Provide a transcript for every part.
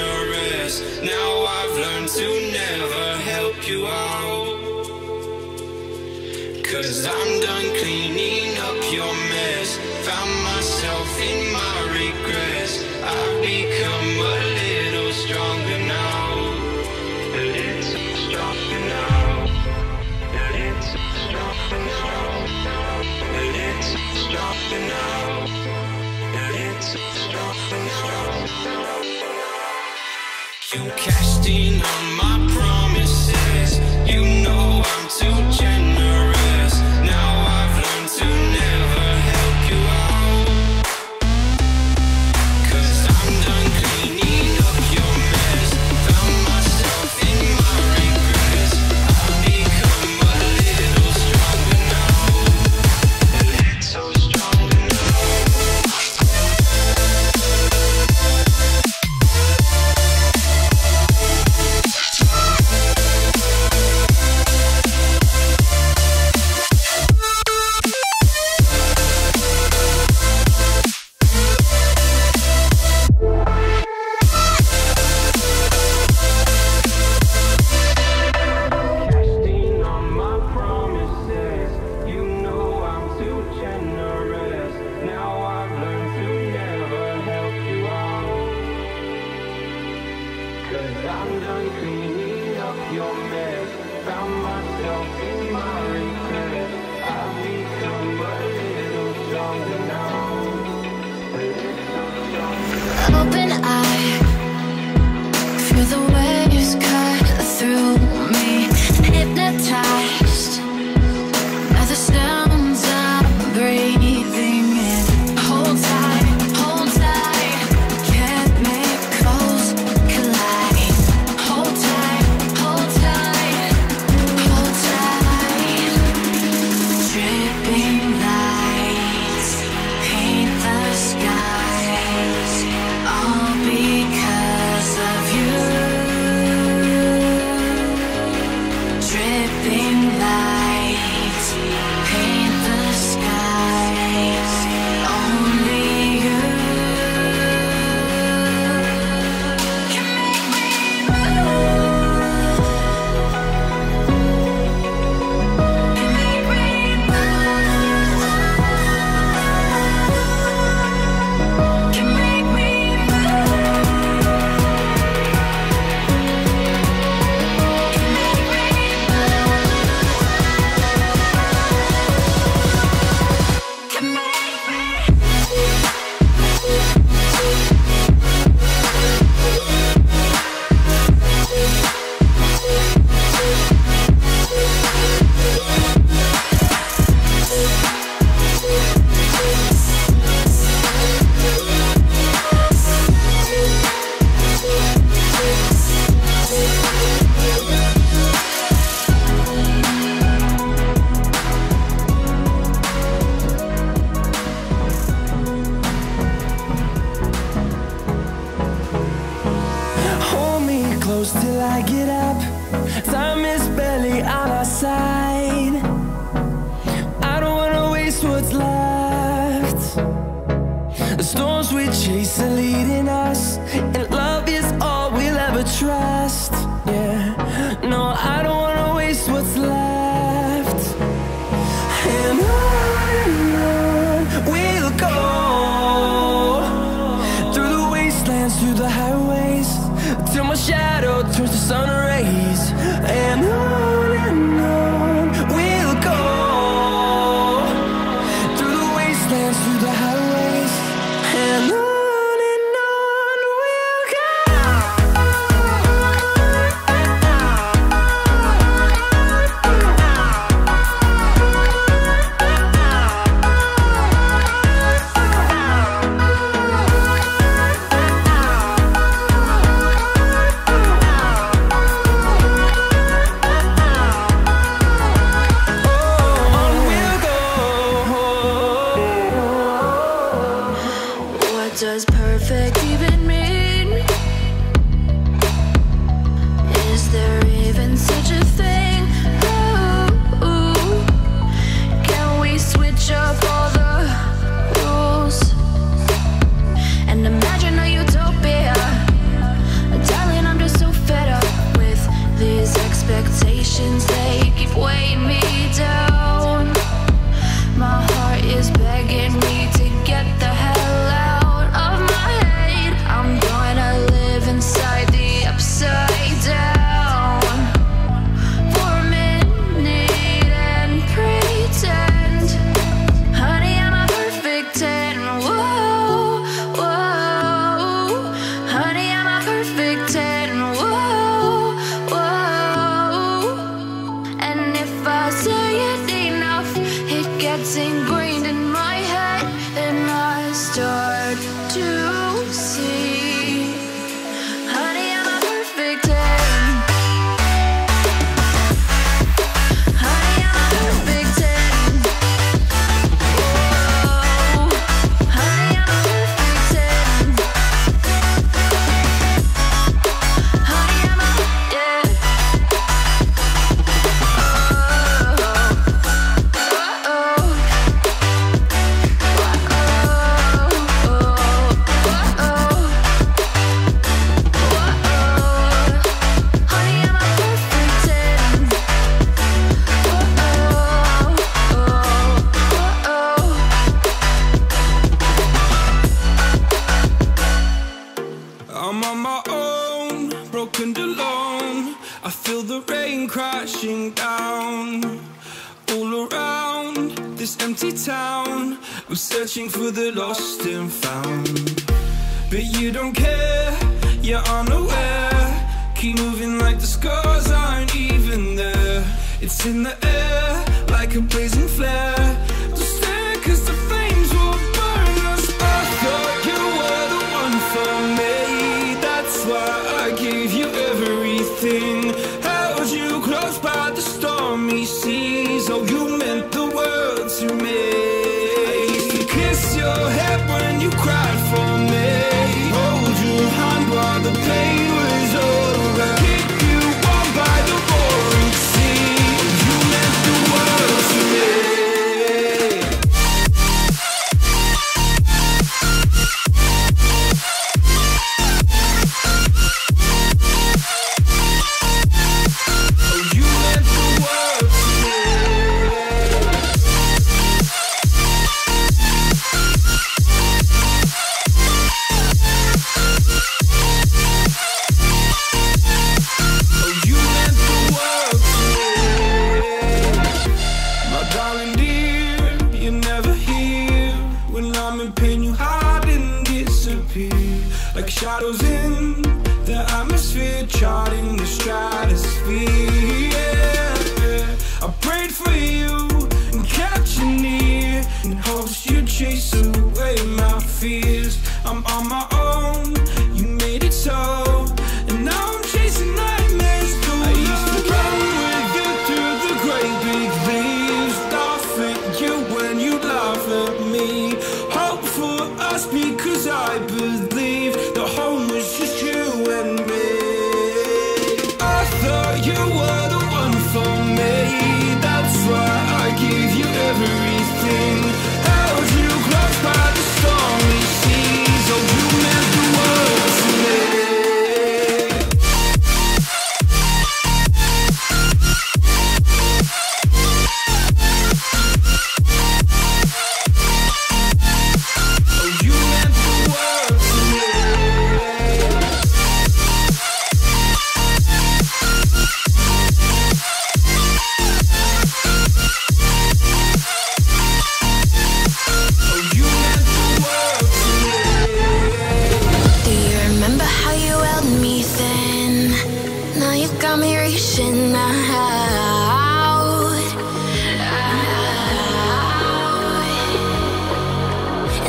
generous. Now I've learned to never help you out, 'cause I'm done cleaning up your mess. Found myself in my regrets. I've become a little stronger now, a little stronger now, a little stronger now, a little stronger now. You cashed in on my promises. You know I'm too generous. Now I've learned to never help you out, 'cause I'm done cleaning up your mess. Found myself in my regrets. I've become a little stronger now, a little stronger now. I'm done cleaning up your mess. Found myself in my regrets. I've become a little stronger now, a little stronger. Open eye, feel the waves cut through me. Hypnotized by the sounds I'm breathing in. Hold tight. Till I get up, time is barely on our side. I don't wanna waste what's left. The storms we chase are leading us, and love is all we'll ever trust. Yeah, no, I don't wanna waste what's left. And on we'll go, through the wastelands, through the highways, till my shadow turns to sun rays. And on we'll go, through the wastelands, through the highways, and on. emotions, they keep weighing me down. My heart is begging me to get the hell out of my head. I'm gonna live inside the upside down for a minute and pretend, honey, I'm a perfect 10. Whoa, whoa, honey, I'm a perfect 10. It's ingrained in my head, and I start to see, honey, I'm a perfect 10. Honey, I'm a perfect 10. Whoa, honey, I'm a perfect 10. Honey, I'm a, I'm on my own, broken and alone. I feel the rain crashing down all around this empty town. I'm searching for the lost and found, but you don't care, you're unaware. Keep moving like the scars aren't even there. It's in the air like a blazing flare. Just stare, 'cause the flames will burn us. I thought you were the one for me, that's why I gave you everything. Held you close by the stormy seas. Oh, you meant the world to me. Kiss your head when you cried for me. Hold your hand while the pain was over. Keep you on by the roaring sea. Oh, you meant the world to me. Like shadows in the atmosphere, charting the stratosphere. Yeah. I prayed for you and kept you near, in hopes you'd chase away my fears. I'm on my own, you made it so, and now I'm chasing nightmares through. I used to run with you through the great big leaves, laugh at you when you laugh at me. Hope for us because I believe.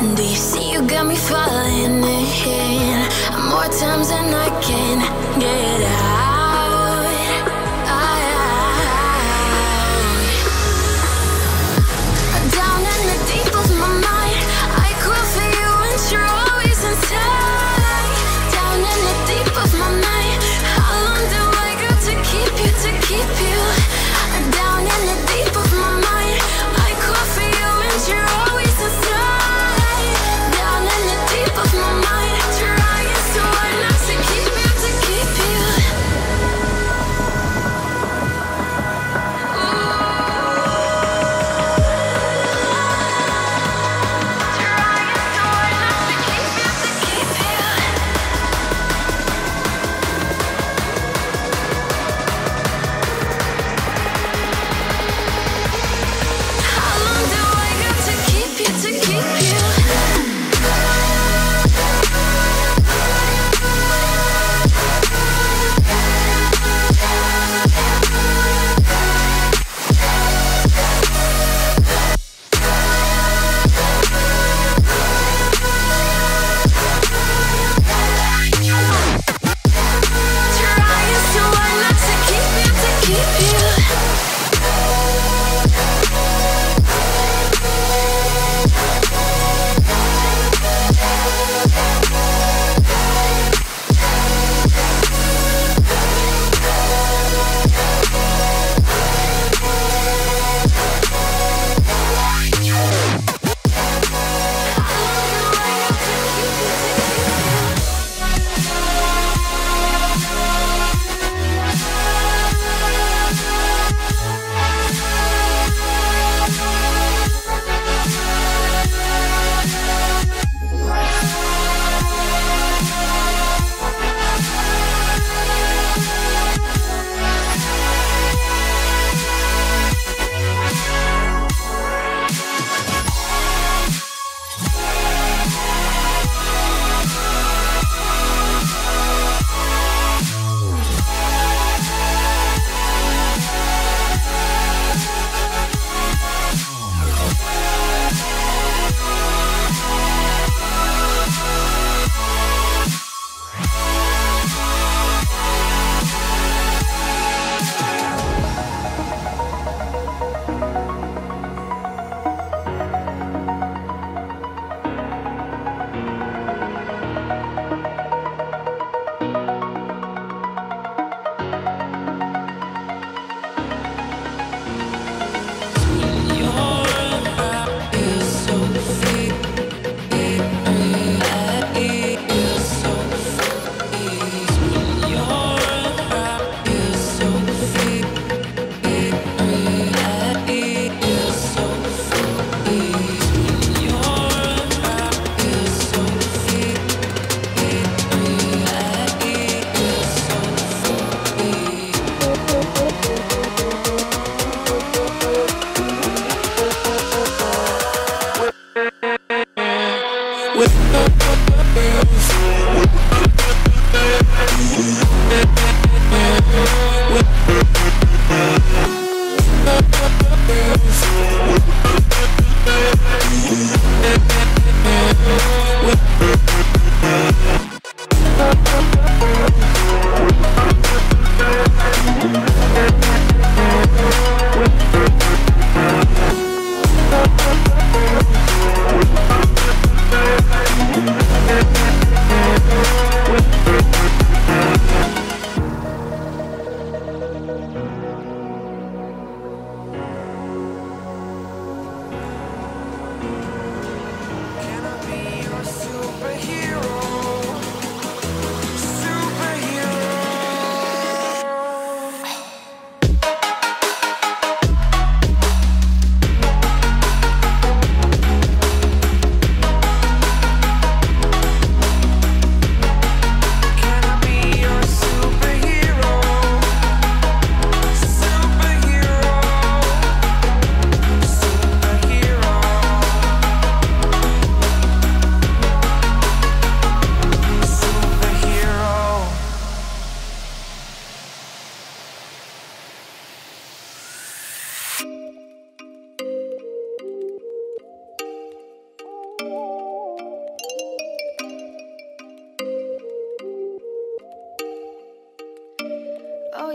And do you see you got me falling in more times than I can get out, Down in the deep of my mind, I crawl for you and you're always inside. Down in the deep of my mind, how long do I got to keep you, Down in the deep of my mind, I crawl for you and you're always inside. Down in the deep of my mind, trying so hard not to keep you.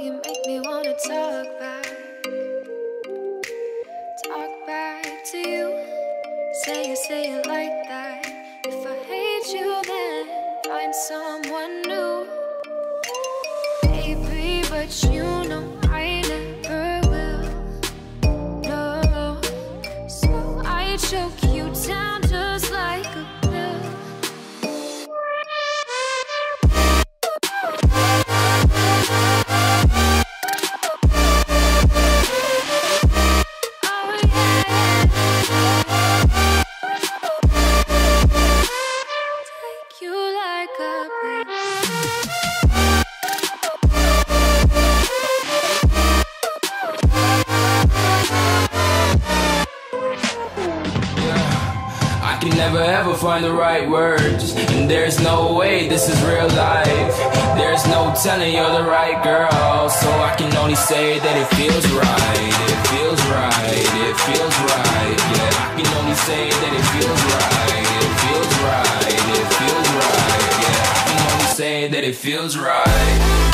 you make me wanna talk back to you. Say it like that. If I hate you, then find someone new, baby. But you know I never will. No, so I choke you down just like a never ever find the right words, and there's no way this is real life. There's no telling you're the right girl, so I can only say that it feels right. It feels right, it feels right. Yeah, I can only say that it feels right. It feels right, it feels right. Yeah, I can only say that it feels right.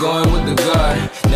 Going with the gut,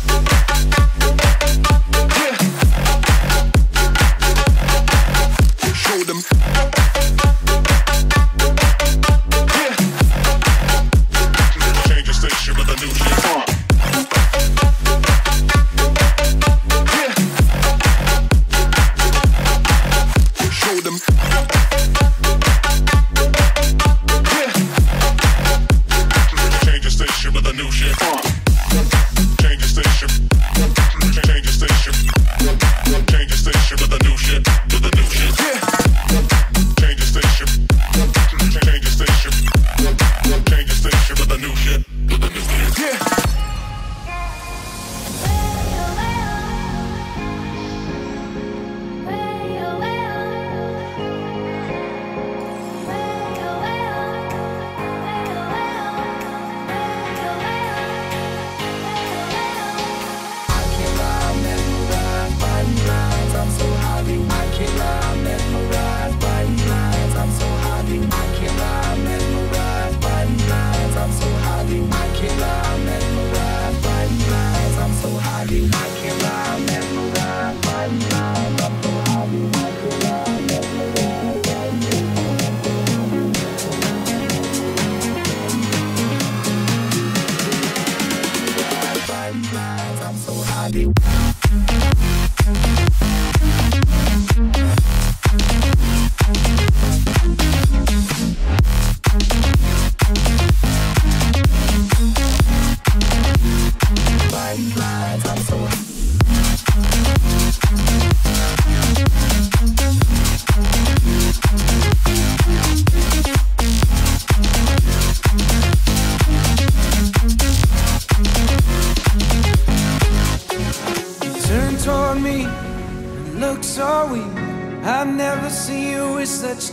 Yeah. Show them.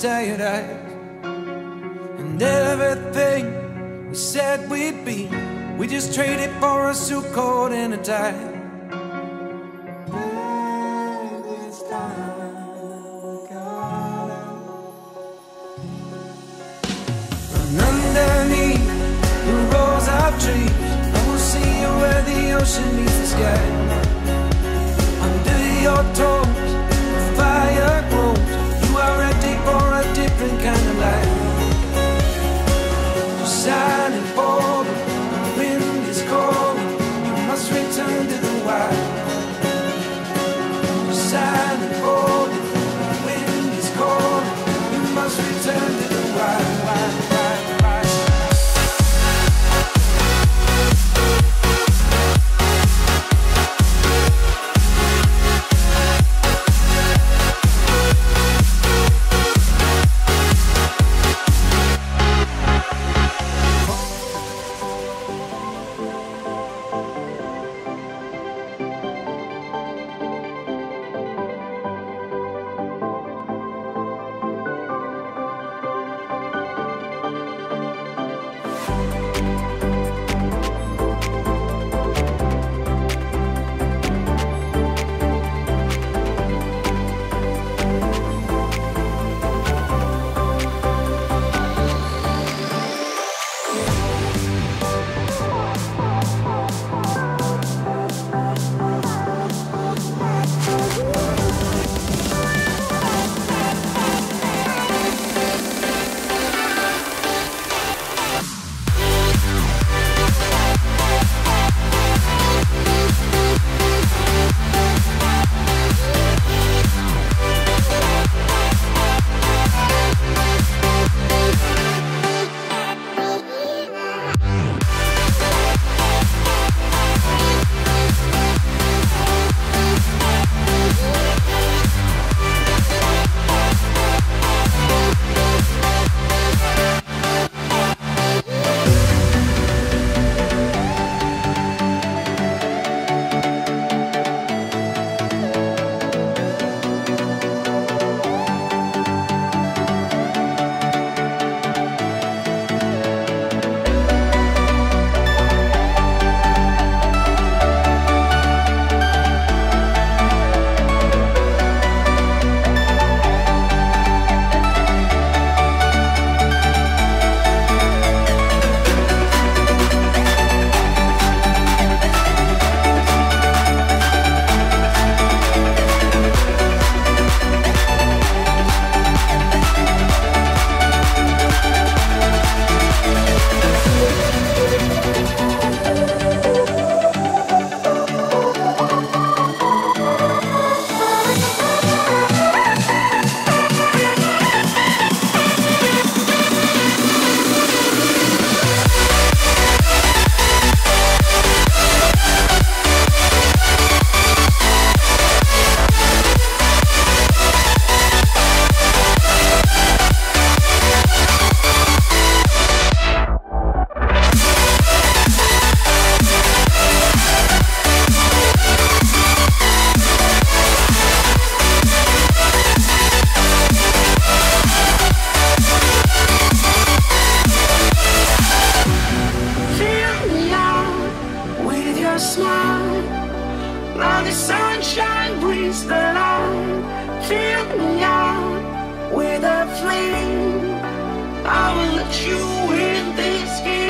Tired eyes, and everything we said we'd be, we just traded for a suit coat and a tie. And underneath the rows of trees, I will see you where the ocean meets the sky. Under your toes, the fire grows. You are ready for a different kind of life. You shine and bold, the wind is cold. You must return to the wild. You shine and bold, the wind is cold. You must return to the wild. out. Now the sunshine brings the light. Fill me out with a flame. I will let you in this game.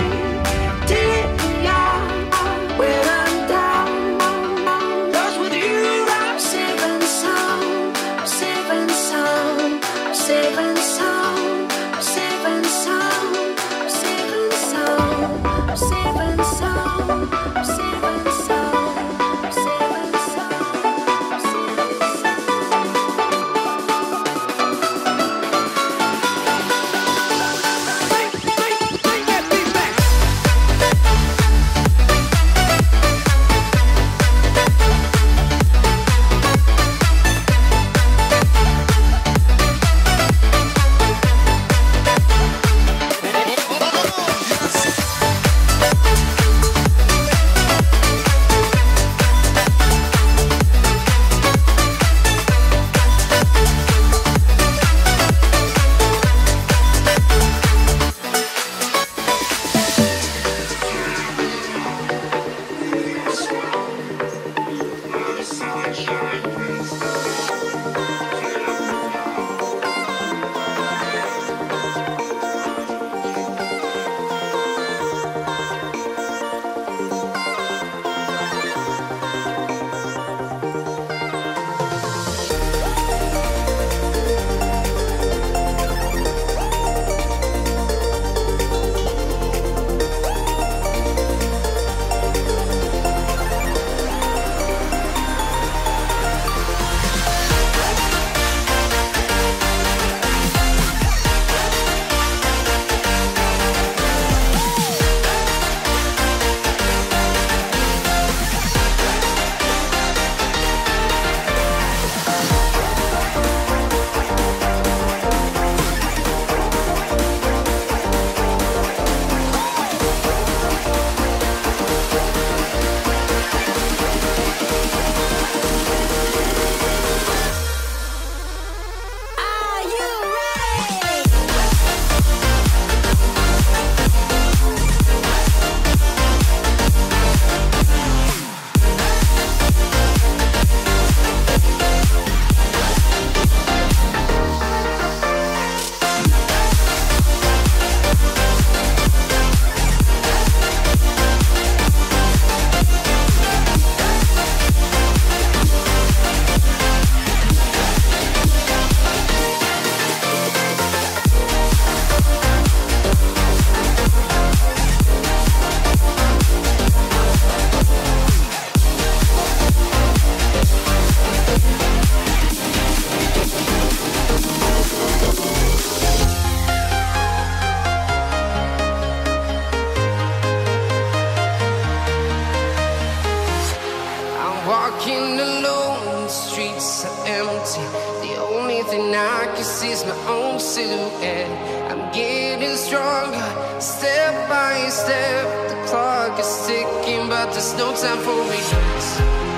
Walking alone, the streets are empty. The only thing I can see is my own silhouette. I'm getting stronger, step by step. The clock is ticking, but there's no time for me.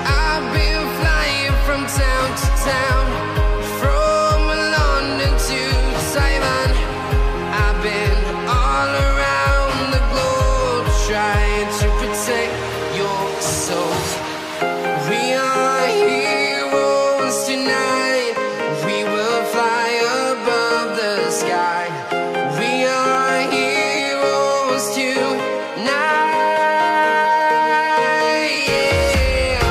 I've been flying from town to town, from London to Taiwan. I've been all around the globe, trying to protect your soul. We are heroes tonight. We will fly above the sky. We are heroes tonight. Yeah.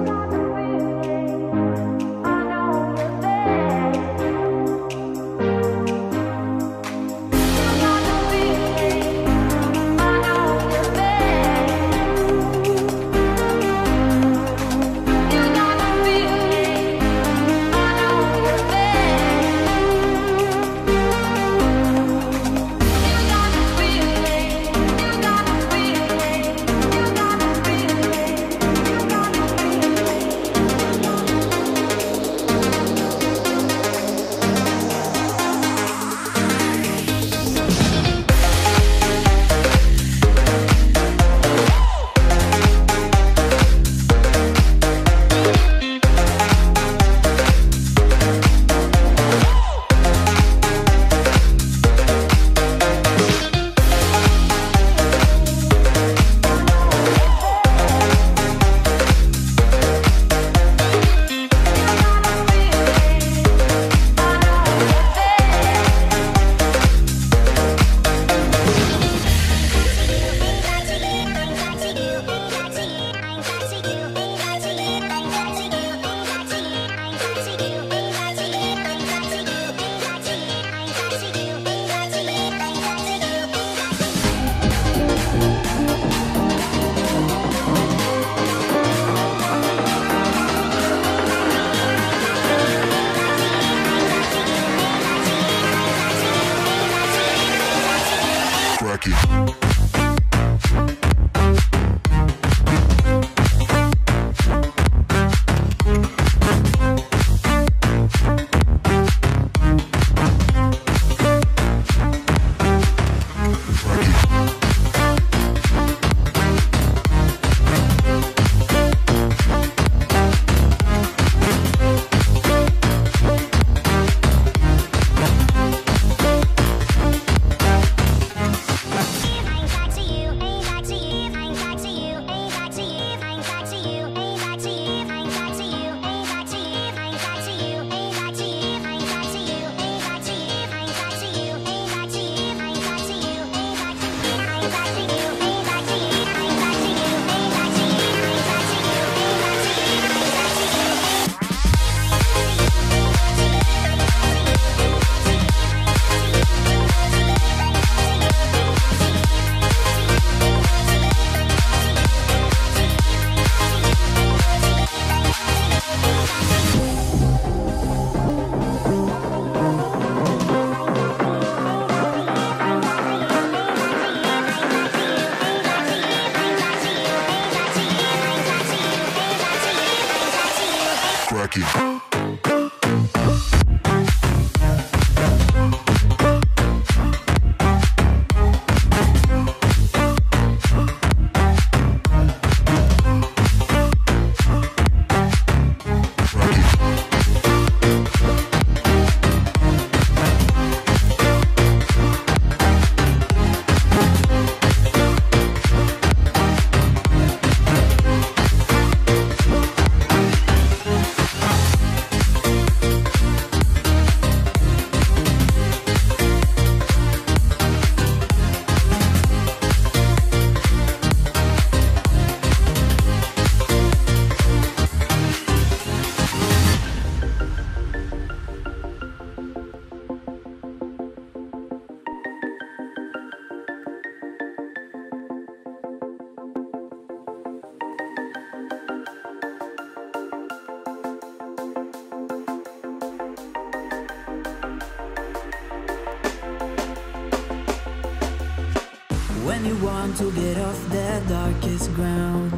When you want to get off the darkest ground,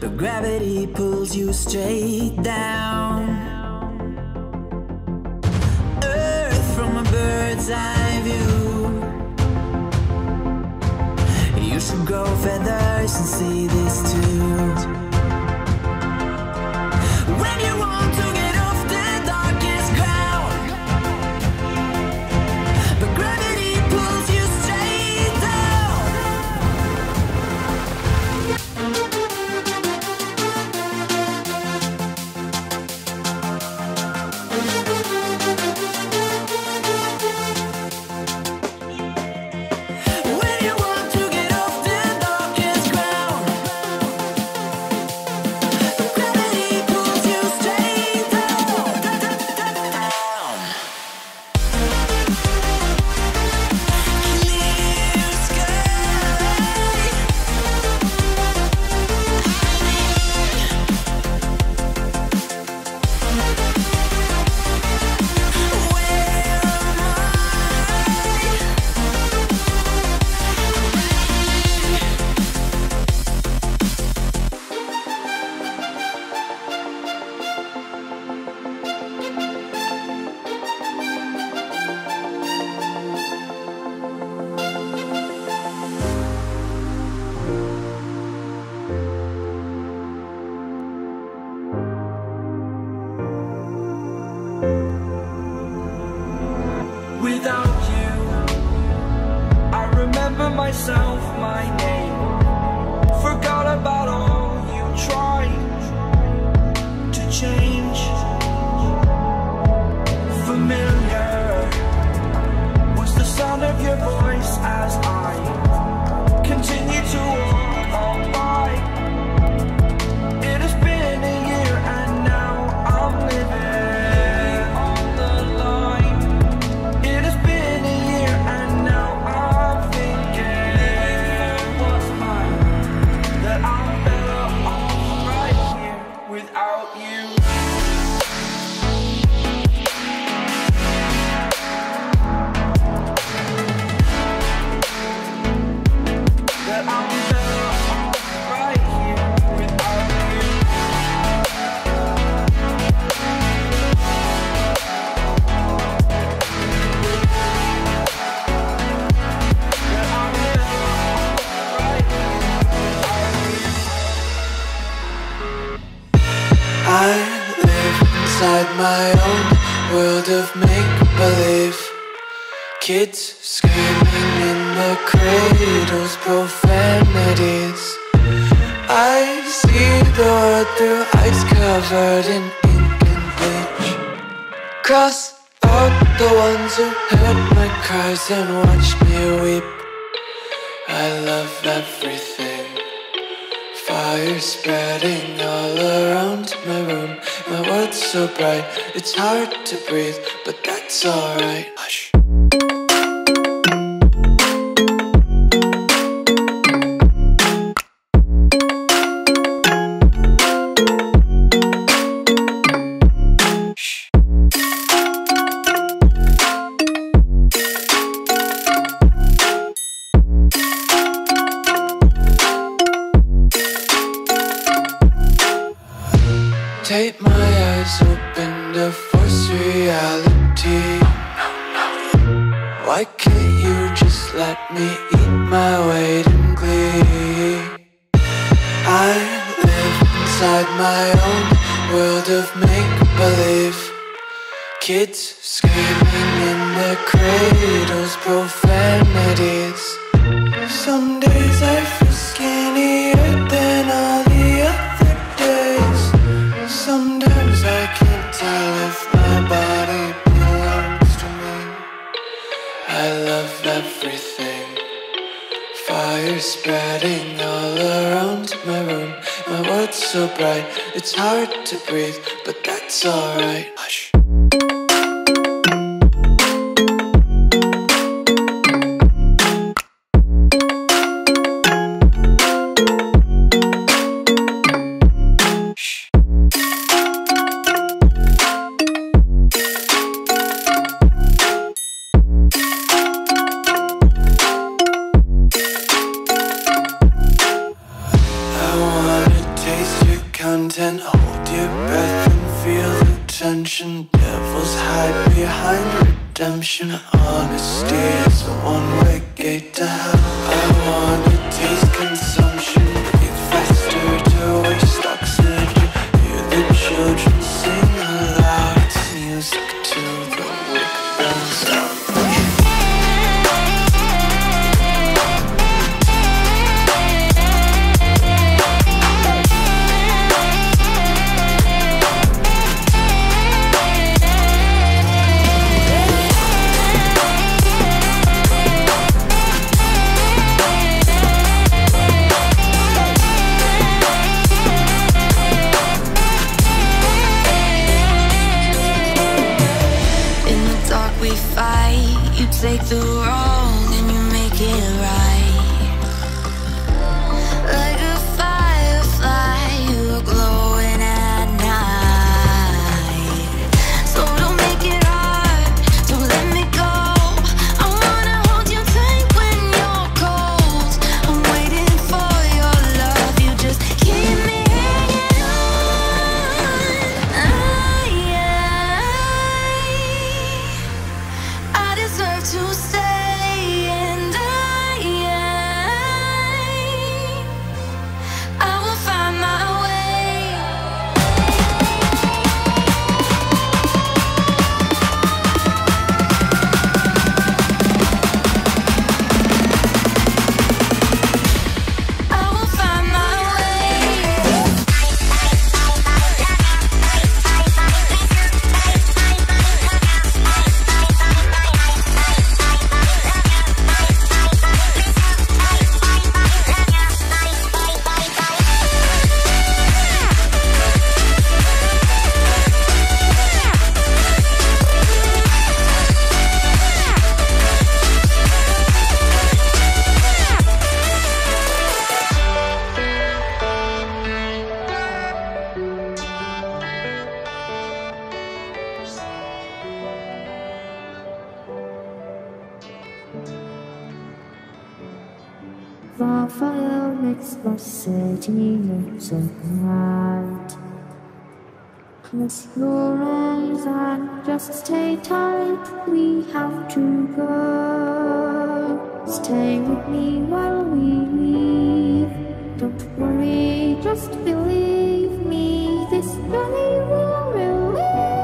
but gravity pulls you straight down. Earth from a bird's eye view. You should grow feathers and see this too. inside my own world of make-believe. Kids screaming in the cradles, profanities. I see the world through ice covered in ink and bleach. Cross out the ones who heard my cries and watched me weep. I love everything. Fire spreading all around my room. My world's so bright, it's hard to breathe, but that's alright. Hush. Take my eyes open to force reality. Why can't you just let me eat my weight in glee? I live inside my own world of make-believe. Kids screaming in their cradles, profanities. Some days I feel skinnier than all the other days. Sometimes I can't tell if my body belongs to me. I love everything. Fire spreading all around my room. My world's so bright, it's hard to breathe, but that's alright. Hush. Content, hold your breath and feel the tension. Devils hide behind redemption. Honesty is a one-way gate to hell. I wanna taste consumption. Breathe faster to waste oxygen. Hear the children sing aloud. It's music to the wake bells out. You take the wrong and you make it right. Like a firefly, you are glowing at night. So don't make it hard, don't let me go. I wanna hold you tight when you're cold. I'm waiting for your love, you just keep me hanging on. I deserve to stay, and I will find my way. I will find my way. Far fire makes the city looks at night. Close your eyes and just stay tight. We have to go. Stay with me while we leave. Don't worry, just believe me. This journey will relieve.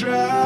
dry.